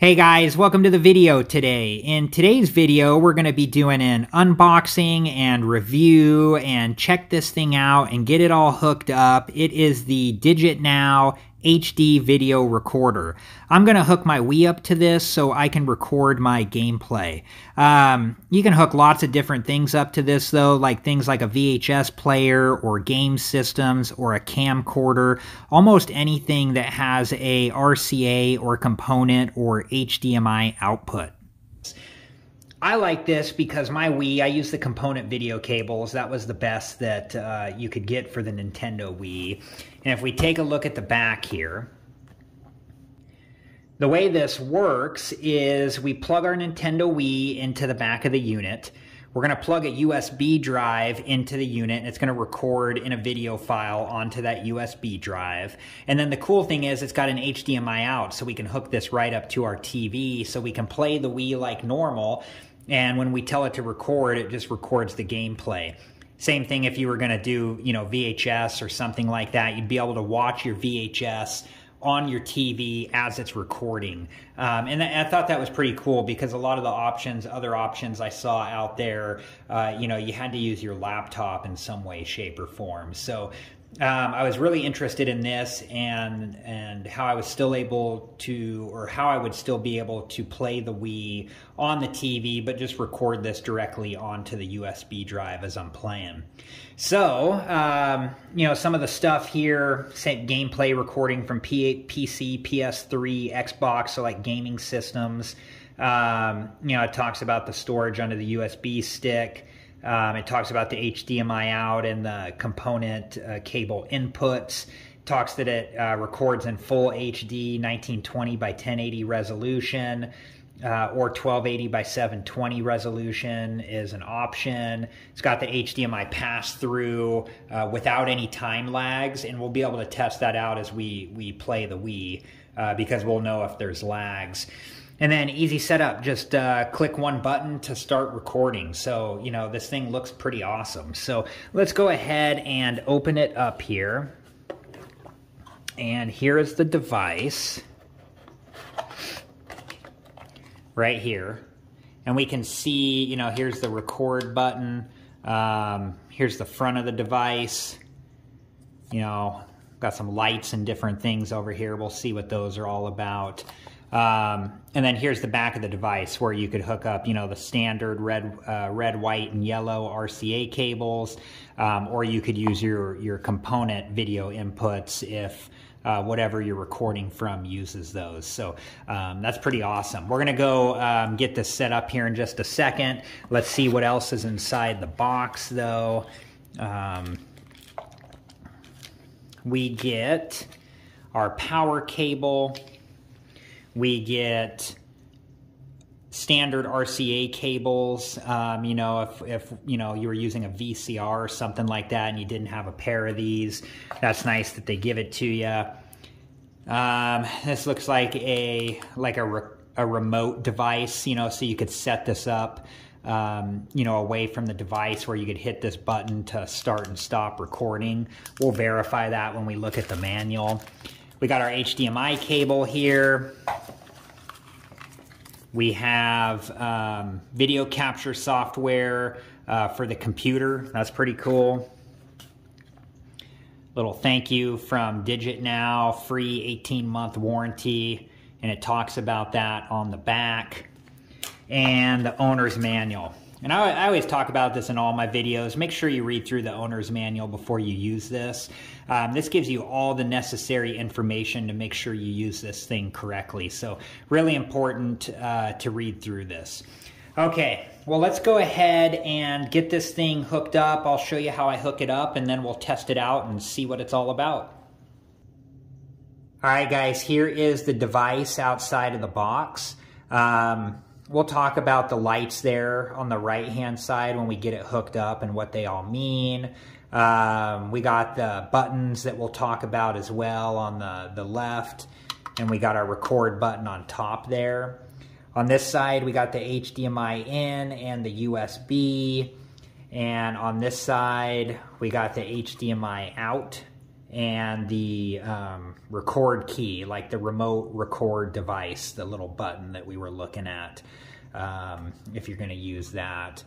Hey guys, welcome to the video today. In today's video, we're going to be doing an unboxing and review and check this thing out and get it all hooked up. It is the DigitNow HD video recorder. I'm going to hook my Wii up to this so I can record my gameplay. You can hook lots of different things up to this though, like things like a VHS player or game systems or a camcorder, almost anything that has a RCA or component or HDMI output. I like this because my Wii, I used the component video cables. That was the best that you could get for the Nintendo Wii. And if we take a look at the back here, the way this works is we plug our Nintendo Wii into the back of the unit. We're going to plug a USB drive into the unit, and it's going to record in a video file onto that USB drive. And then the cool thing is it's got an HDMI out, so we can hook this right up to our TV so we can play the Wii like normal. And when we tell it to record, it just records the gameplay. Same thing if you were going to do, VHS or something like that. You'd be able to watch your VHS on your TV as it's recording. And I thought that was pretty cool because a lot of the other options I saw out there, you had to use your laptop in some way, shape, or form. So I was really interested in this and how I was still able to, or how I would still be able to play the Wii on the TV, but just record this directly onto the USB drive as I'm playing. So, some of the stuff here, say gameplay recording from PC, PS3, Xbox, so like gaming systems. It talks about the storage under the USB stick. It talks about the HDMI out and the component cable inputs. It talks that it records in full HD 1920 by 1080 resolution or 1280 by 720 resolution is an option. It's got the HDMI pass-through without any time lags, and we'll be able to test that out as we play the Wii because we'll know if there's lags. And then easy setup, just click one button to start recording. So, this thing looks pretty awesome. So let's go ahead and open it up here. And here is the device right here. And we can see, here's the record button. Here's the front of the device. Got some lights and different things over here. We'll see what those are all about. And then here's the back of the device where you could hook up, the standard red, white, and yellow RCA cables, or you could use your component video inputs if whatever you're recording from uses those. So that's pretty awesome. We're going to go get this set up here in just a second. Let's see what else is inside the box, though. We get our power cable. We get standard RCA cables, if you were using a VCR or something like that and you didn't have a pair of these, that's nice that they give it to you. This looks like a remote device, so you could set this up, away from the device where you could hit this button to start and stop recording. We'll verify that when we look at the manual. We got our HDMI cable here. We have video capture software for the computer. That's pretty cool. Little thank you from DigitNow, free 18-month warranty, and it talks about that on the back. And the owner's manual. And I always talk about this in all my videos. Make sure you read through the owner's manual before you use this. This gives you all the necessary information to make sure you use this thing correctly. So really important to read through this. Okay, well, let's go ahead and get this thing hooked up. I'll show you how I hook it up, and then we'll test it out and see what it's all about. All right, guys, here is the device outside of the box. We'll talk about the lights there on the right-hand side when we get it hooked up and what they all mean. We got the buttons that we'll talk about as well on the left, and we got our record button on top there. On this side, we got the HDMI in and the USB, and on this side, we got the HDMI out and the record key, like the remote record device, the little button that we were looking at, if you're going to use that.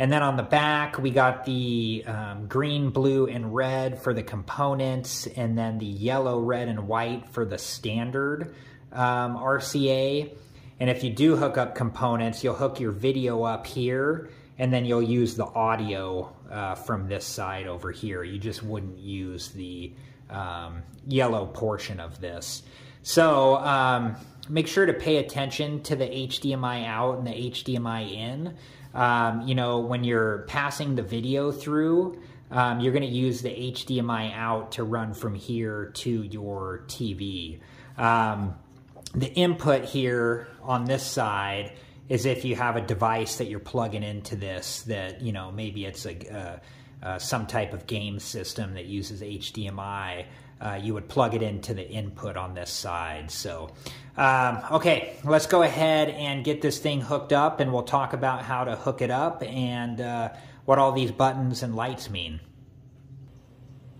And then on the back, we got the green, blue, and red for the components, and then the yellow, red, and white for the standard RCA. And if you do hook up components, you'll hook your video up here, and then you'll use the audio from this side over here. You just wouldn't use the yellow portion of this. So make sure to pay attention to the HDMI out and the HDMI in. You know, when you're passing the video through, you're going to use the HDMI out to run from here to your TV. The input here on this side is if you have a device that you're plugging into this that, you know, maybe it's some type of game system that uses HDMI, you would plug it into the input on this side. So, okay, let's go ahead and get this thing hooked up, and we'll talk about how to hook it up and what all these buttons and lights mean.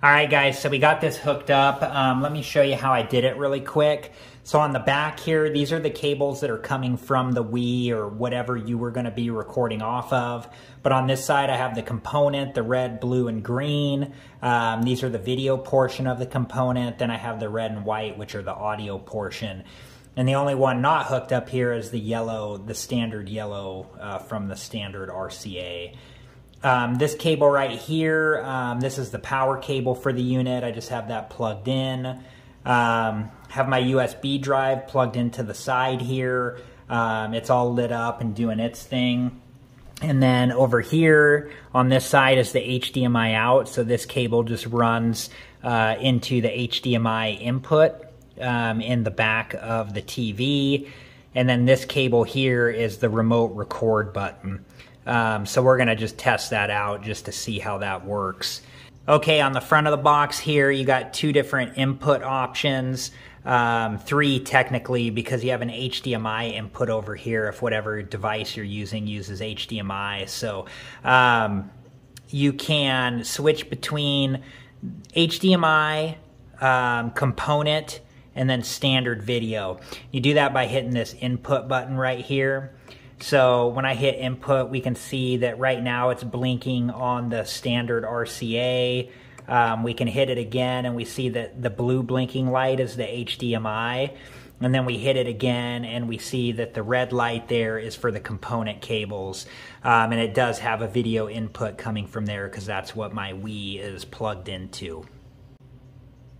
All right, guys, so we got this hooked up. Let me show you how I did it really quick. So on the back here, these are the cables that are coming from the Wii or whatever you were going to be recording off of. But on this side, I have the component, the red, blue, and green. These are the video portion of the component. Then I have the red and white, which are the audio portion. And the only one not hooked up here is the yellow, the standard yellow from the standard RCA. This cable right here, this is the power cable for the unit. I just have that plugged in. Have my USB drive plugged into the side here. It's all lit up and doing its thing. And then over here on this side is the HDMI out. So this cable just runs into the HDMI input in the back of the TV. And then this cable here is the remote record button. So we're gonna just test that out just to see how that works. Okay, on the front of the box here, you got two different input options, three technically, because you have an HDMI input over here if whatever device you're using uses HDMI. So you can switch between HDMI, component, and then standard video. You do that by hitting this input button right here. So when I hit input, we can see that right now it's blinking on the standard RCA. We can hit it again and we see that the blue blinking light is the HDMI. And then we hit it again and we see that the red light there is for the component cables. And it does have a video input coming from there because that's what my Wii is plugged into.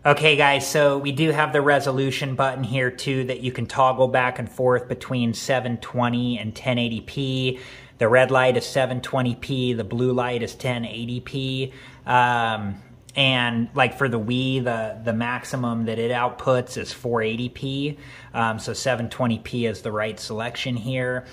Okay guys, so we do have the resolution button here too that you can toggle back and forth between 720 and 1080p. The red light is 720p, the blue light is 1080p. And like for the Wii, the maximum that it outputs is 480p. So 720p is the right selection here.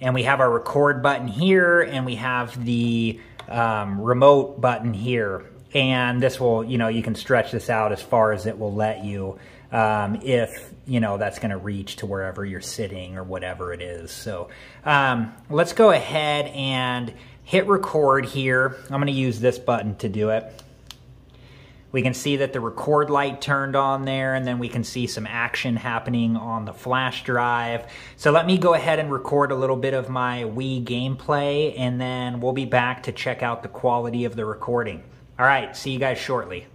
And we have our record button here, and we have the remote button here. And this will, you know, you can stretch this out as far as it will let you if, you know, that's going to reach to wherever you're sitting or whatever it is. So let's go ahead and hit record here. I'm going to use this button to do it. We can see that the record light turned on there, and then we can see some action happening on the flash drive. So let me go ahead and record a little bit of my Wii gameplay, and then we'll be back to check out the quality of the recording. All right, see you guys shortly.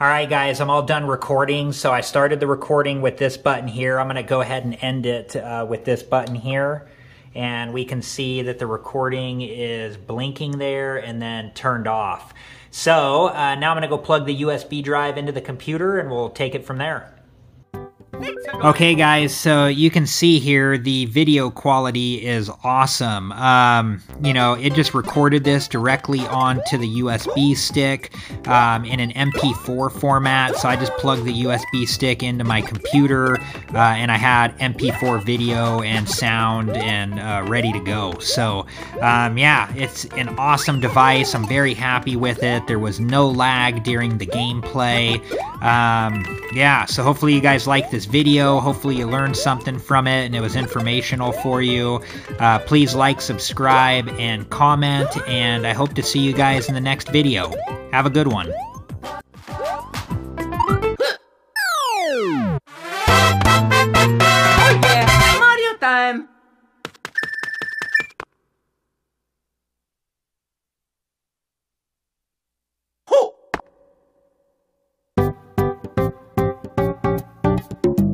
All right, guys, I'm all done recording. So I started the recording with this button here. I'm going to go ahead and end it with this button here. And we can see that the recording is blinking there and then turned off. So now I'm going to go plug the USB drive into the computer and we'll take it from there. Okay, guys, so you can see here the video quality is awesome. You know, it just recorded this directly onto the USB stick in an MP4 format. So I just plugged the USB stick into my computer and I had MP4 video and sound and ready to go. So, yeah, it's an awesome device. I'm very happy with it. There was no lag during the gameplay. Yeah, so hopefully you guys like this video. Hopefully you learned something from it and it was informational for you. Please like, subscribe, and comment, and I hope to see you guys in the next video. Have a good one.